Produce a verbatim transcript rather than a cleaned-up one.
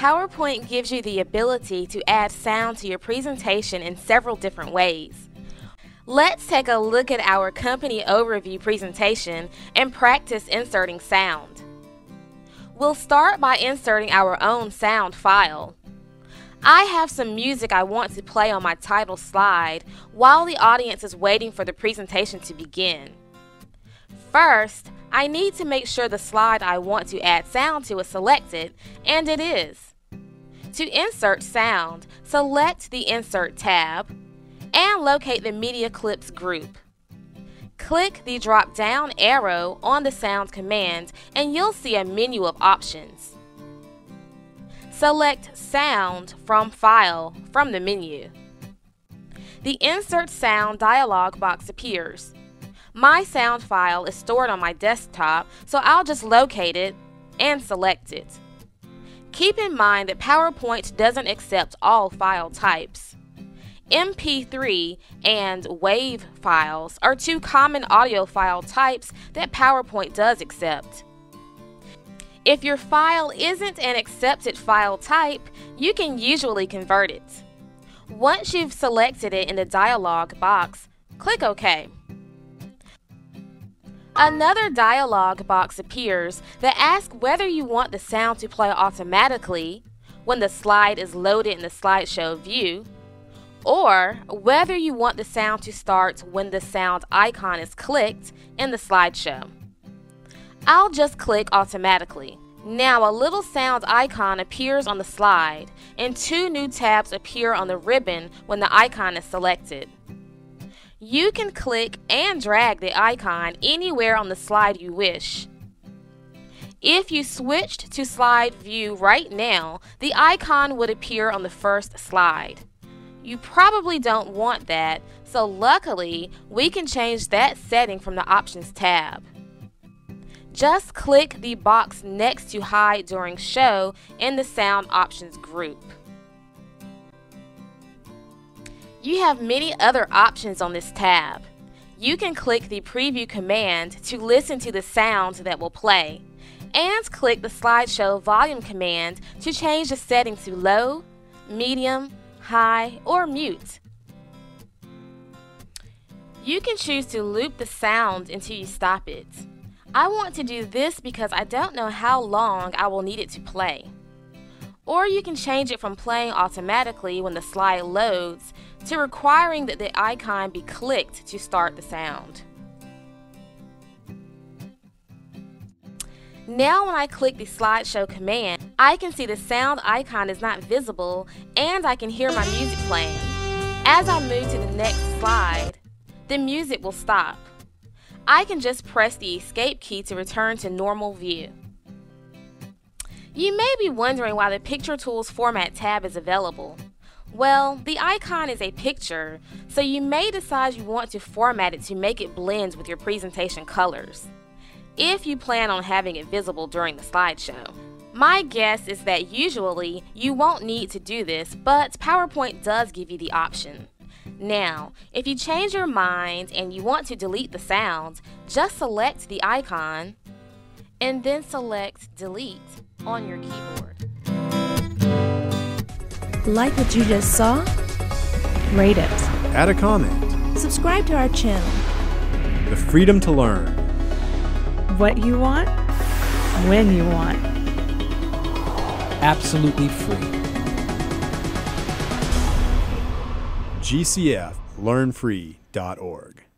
PowerPoint gives you the ability to add sound to your presentation in several different ways. Let's take a look at our company overview presentation and practice inserting sound. We'll start by inserting our own sound file. I have some music I want to play on my title slide while the audience is waiting for the presentation to begin. First, I need to make sure the slide I want to add sound to is selected, and it is. To insert sound, select the Insert tab and locate the Media Clips group. Click the drop-down arrow on the Sound command and you'll see a menu of options. Select Sound from File from the menu. The Insert Sound dialog box appears. My sound file is stored on my desktop, so I'll just locate it and select it. Keep in mind that PowerPoint doesn't accept all file types. M P three and WAV files are two common audio file types that PowerPoint does accept. If your file isn't an accepted file type, you can usually convert it. Once you've selected it in the dialog box, click OK. Another dialog box appears that asks whether you want the sound to play automatically when the slide is loaded in the slideshow view, or whether you want the sound to start when the sound icon is clicked in the slideshow. I'll just click automatically. Now a little sound icon appears on the slide, and two new tabs appear on the ribbon when the icon is selected. You can click and drag the icon anywhere on the slide you wish. If you switched to slide view right now, the icon would appear on the first slide. You probably don't want that, so luckily we can change that setting from the Options tab. Just click the box next to Hide During Show in the Sound Options group. You have many other options on this tab. You can click the Preview command to listen to the sound that will play, and click the Slideshow Volume command to change the setting to low, medium, high, or mute. You can choose to loop the sound until you stop it. I want to do this because I don't know how long I will need it to play. Or you can change it from playing automatically when the slide loads to requiring that the icon be clicked to start the sound. Now when I click the slideshow command, I can see the sound icon is not visible and I can hear my music playing. As I move to the next slide, the music will stop. I can just press the escape key to return to normal view. You may be wondering why the Picture Tools Format tab is available. Well, the icon is a picture, so you may decide you want to format it to make it blend with your presentation colors, if you plan on having it visible during the slideshow. My guess is that usually you won't need to do this, but PowerPoint does give you the option. Now, if you change your mind and you want to delete the sound, just select the icon and then select Delete on your keyboard. Like what you just saw? Rate it. Add a comment. Subscribe to our channel. The freedom to learn. What you want, when you want. Absolutely free. G C F Learn Free dot org